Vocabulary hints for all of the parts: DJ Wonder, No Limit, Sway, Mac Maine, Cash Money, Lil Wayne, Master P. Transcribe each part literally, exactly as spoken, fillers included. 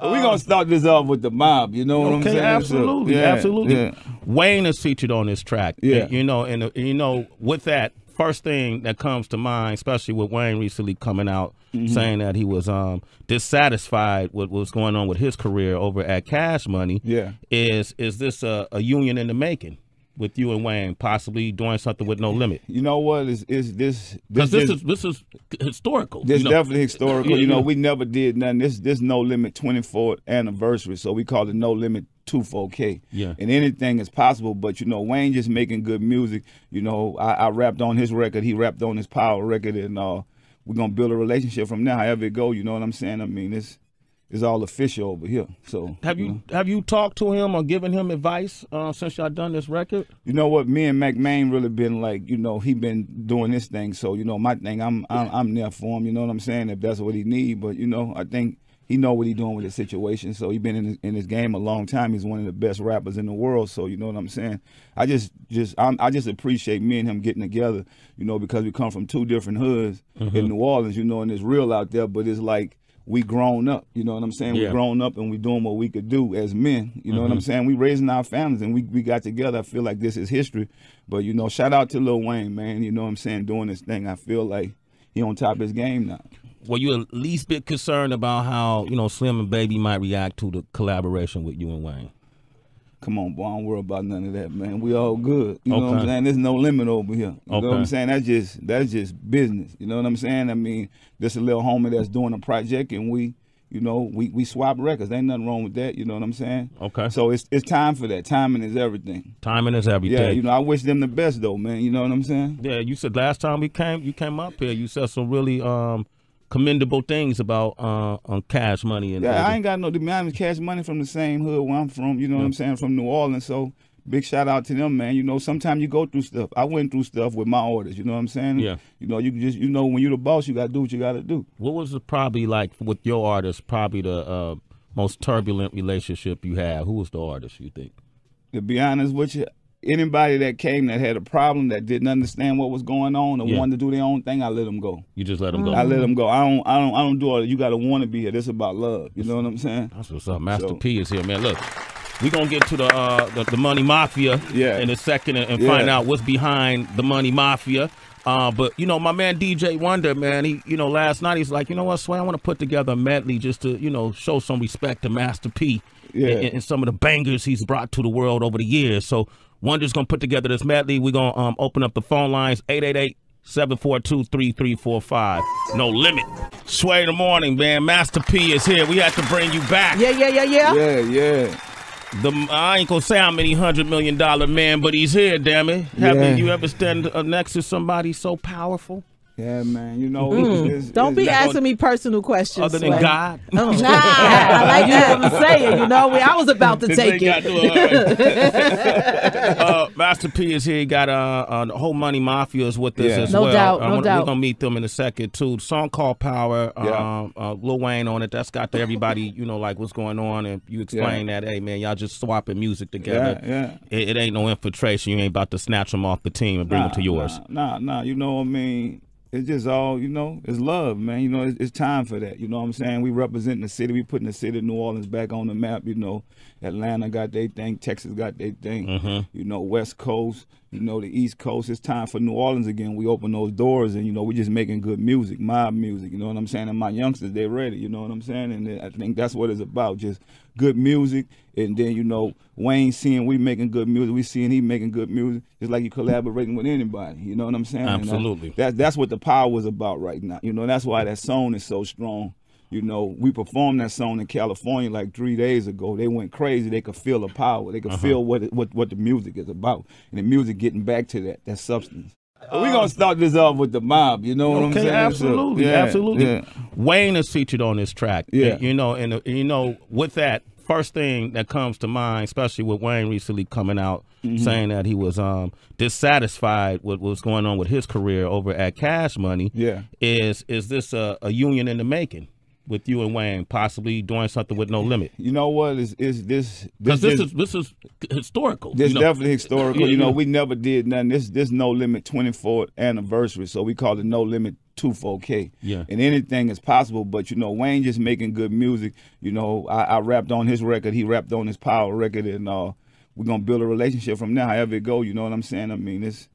Um, We're going to start this off with the mob, you know what okay, I'm saying? Absolutely, so, yeah, absolutely. Yeah. Wayne is featured on this track. Yeah. And, you know, and, and you know, with that, first thing that comes to mind, especially with Wayne recently coming out mm-hmm. saying that he was um, dissatisfied with what's going on with his career over at Cash Money, yeah. is is this a, a union in the making with you and Wayne, possibly doing something with No Limit? You know what? Is is this because this, this, this is this is historical? This you know? definitely historical. yeah, you know, yeah. we never did nothing. This this No Limit twenty-fourth anniversary, so we call it No Limit two four K. Yeah. And anything is possible, but you know, Wayne just making good music. You know, I, I rapped on his record, he rapped on his Power record, and uh, we're gonna build a relationship from now, however it go. You know what I'm saying? I mean, it's it's all official over here. So have you, you know. have you talked to him or given him advice uh, since y'all done this record? You know what, me and Mac Maine really been like, you know, he been doing this thing. So you know, my thing, I'm I'm, I'm there for him. You know what I'm saying? If that's what he need, but you know, I think he know what he doing with his situation, so he been in his, in his game a long time. He's one of the best rappers in the world, so you know what I'm saying. I just, just, I'm, I just appreciate me and him getting together, you know, because we come from two different hoods mm-hmm. in New Orleans, you know, and it's real out there, but it's like we grown up, you know what I'm saying. Yeah. We grown up and we doing what we could do as men, you know mm-hmm. what I'm saying. We raising our families and we we got together. I feel like this is history, but you know, shout out to Lil Wayne, man. You know what I'm saying, doing this thing. I feel like he on top of his game now. Were you at least bit concerned about how, you know, Slim and Baby might react to the collaboration with you and Wayne? Come on, boy, I don't worry about none of that, man. We all good. You okay. know what I'm saying? There's no limit over here. You okay. know what I'm saying? That's just that's just business. You know what I'm saying? I mean, this a little homie that's doing a project and we, you know, we, we swap records. There ain't nothing wrong with that, you know what I'm saying? Okay. So it's it's time for that. Timing is everything. Timing is everything. Yeah, you know, I wish them the best though, man. You know what I'm saying? Yeah, you said last time we came you came up here, you said some really um commendable things about uh, on Cash Money. And yeah, I ain't got no demand. Cash Money from the same hood where I'm from, you know yeah. what I'm saying, from New Orleans. So big shout out to them, man. You know, sometimes you go through stuff. I went through stuff with my orders, you know what I'm saying? Yeah. You know, you just, you know, when you're the boss, you got to do what you got to do. What was the, probably like with your artist, probably the uh, most turbulent relationship you had? Who was the artist, you think? To be honest with you, anybody that came that had a problem, that didn't understand what was going on, or yeah. wanted to do their own thing, I let them go. You just let them go. I let them go. I don't. I don't. I don't do all that. You gotta want to be here. This is about love. You know what I'm saying? That's what's up. Master so. P is here, man. Look, we gonna get to the uh, the, the Money Mafia yeah. in a second and, and yeah. find out what's behind the Money Mafia. Uh, but you know, my man D J Wonder, man, he, you know, last night he's like, you know what, Sway, I want to put together a medley just to, you know, show some respect to Master P yeah. and, and some of the bangers he's brought to the world over the years. So Wonder's going to put together this medley. We're going to um, open up the phone lines, eight eight eight, seven four two, three three four five. No Limit. Sway in the morning, man. Master P is here. We have to bring you back. Yeah, yeah, yeah, yeah. Yeah, yeah. The, I ain't going to say how many hundred million dollar man, but he's here, damn it. Yeah. Haven't you ever stand next to somebody so powerful? Yeah, man, you know. Mm. It's, it's, Don't be asking me personal questions. Other than Sway. God? Oh, nah, I like that. I'm saying, you know, I was about to this take it. To, uh, uh, Master P is here. He got uh, uh, the whole Money Mafia is with us yeah. as no well. Doubt, um, no we're, doubt. We're going to meet them in a second, too. The song called Power, yeah. um, uh, Lil Wayne on it. That's got to everybody, you know, like what's going on. And you explain yeah. that, hey, man, y'all just swapping music together. Yeah, yeah. It, it ain't no infiltration. You ain't about to snatch them off the team and bring nah, them to yours. Nah, nah, nah, you know what I mean? It's just all, you know, it's love, man. You know, it's, it's time for that. You know what I'm saying? We representing the city. We putting the city of New Orleans back on the map. You know, Atlanta got their thing. Texas got their thing. Mm-hmm. You know, West Coast, you know, the East Coast. It's time for New Orleans again. We open those doors and, you know, we're just making good music, mob music. You know what I'm saying? And my youngsters, they ready. You know what I'm saying? And I think that's what it's about, just good music. And then, you know, Wayne seeing we making good music. We seeing he making good music. It's like you collaborating with anybody. You know what I'm saying? Absolutely. That, that's what the power is about right now. You know, that's why that song is so strong. You know, we performed that song in California like three days ago. They went crazy. They could feel the power. They could uh-huh. feel what, it, what what the music is about. And the music getting back to that, that substance. Um, We're going to start this off with the mob, you know what okay, I'm saying? Absolutely, so, yeah, absolutely. Yeah. Wayne is featured on this track. Yeah. And, you know, and, and you know, with that, first thing that comes to mind, especially with Wayne recently coming out mm-hmm. saying that he was um, dissatisfied with what's going on with his career over at Cash Money, yeah. is is this a, a union in the making with you and Wayne possibly doing something with No Limit? You know what? Is is this? Because this, this, this is this is historical. This you know? definitely historical. Yeah, you know, yeah. we never did nothing. This this No Limit twenty-fourth anniversary, so we call it No Limit two four K. Yeah. And anything is possible. But you know, Wayne just making good music. You know, I, I rapped on his record. He rapped on his Power record, and uh, we're gonna build a relationship from now. However it go, you know what I'm saying? I mean, it's.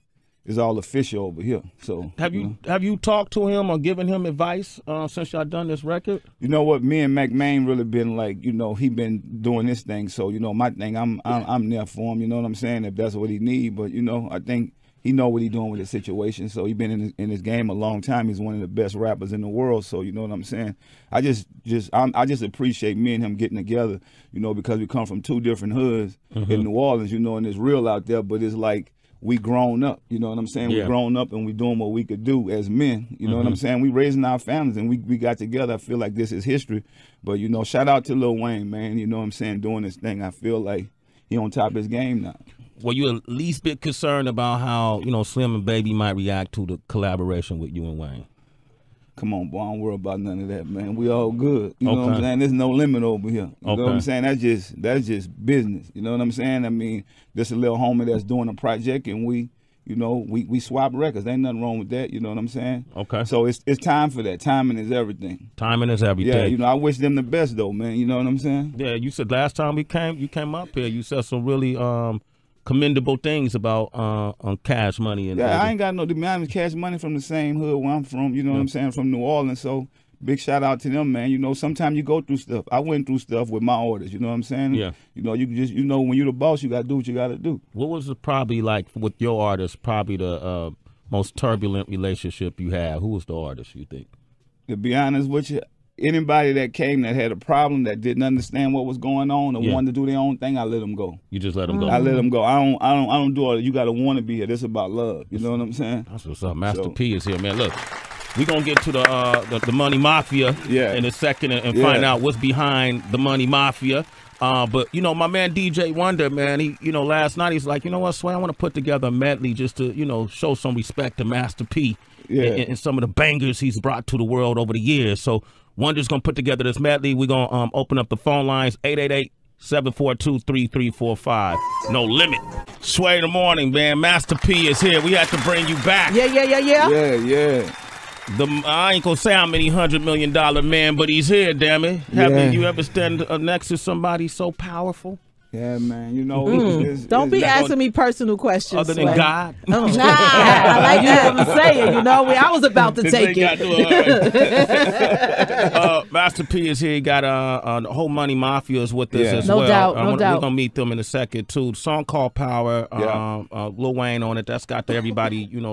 It's all official over here. So have you, you know. have you talked to him or given him advice uh, since y'all done this record? You know what, me and Mac Maine really been like, you know, he been doing this thing. So you know, my thing, I'm I'm, I'm there for him. You know what I'm saying? If that's what he need, but you know, I think he know what he doing with the situation. So he been in in this game a long time. He's one of the best rappers in the world. So you know what I'm saying? I just just I'm, I just appreciate me and him getting together. You know, because we come from two different hoods mm-hmm. in New Orleans. You know, and it's real out there, but it's like. We grown up, you know what I'm saying? Yeah. We grown up and we doing what we could do as men, you know mm-hmm. what I'm saying? We raising our families and we, we got together. I feel like this is history. But, you know, shout out to Lil Wayne, man, you know what I'm saying, doing this thing. I feel like he on top of his game now. Were you at least bit concerned about how, you know, Slim and Baby might react to the collaboration with you and Wayne? Come on, boy, I don't worry about none of that, man. We all good. You okay. know what I'm saying? There's no limit over here. You okay. know what I'm saying? That's just that's just business. You know what I'm saying? I mean, this a little homie that's doing a project and we, you know, we, we swap records. There ain't nothing wrong with that, you know what I'm saying? Okay. So it's it's time for that. Timing is everything. Timing is everything. Yeah, you know, I wish them the best though, man. You know what I'm saying? Yeah, you said last time we came you came up here, you said some really um commendable things about uh, on Cash Money. And yeah, I ain't got no demand. Cash Money from the same hood where I'm from, you know yeah. what I'm saying, from New Orleans. So big shout out to them, man. You know, sometimes you go through stuff. I went through stuff with my orders, you know what I'm saying? Yeah. You know, you just, you know, when you're the boss, you got to do what you got to do. What was the, probably like with your artist, probably the uh, most turbulent relationship you have? Who was the artist, you think? To be honest with you, anybody that came that had a problem that didn't understand what was going on or yeah. wanted to do their own thing, I let them go. You just let them go. I let them go. I don't. I don't. I don't do all that. You gotta want to be here. This about love. You know what I'm saying? That's what's up. Master so. P is here, man. Look, we gonna get to the uh, the, the Money Mafia yeah. in a second and, and yeah. find out what's behind the Money Mafia. Uh, but you know, my man D J Wonder, man, he you know last night he's like, you know what, Sway, I want to put together a medley just to you know show some respect to Master P yeah. and, and some of the bangers he's brought to the world over the years. So. Wonder's going to put together this medley. We're going to um, open up the phone lines, eight eight eight, seven four two, three three four five. No Limit. Sway in the morning, man. Master P is here. We had to bring you back. Yeah, yeah, yeah, yeah. Yeah, yeah. The, I ain't going to say how many hundred million dollar man, but he's here, damn it. Yeah. Haven't you ever stand next to somebody so powerful? Yeah, man, you know. Mm. It's, it's, Don't be asking me personal questions. Other than Sway. God? Oh, nah, I like that. I'm saying, you know, I was about to this take it. To, uh, uh, Master P is here. He got uh, uh, the whole Money Mafia is with us yeah. as no well. Doubt, um, no we're, doubt. We're going to meet them in a second, too. The song called Power, yeah. um, uh, Lil Wayne on it. That's got to everybody, you know.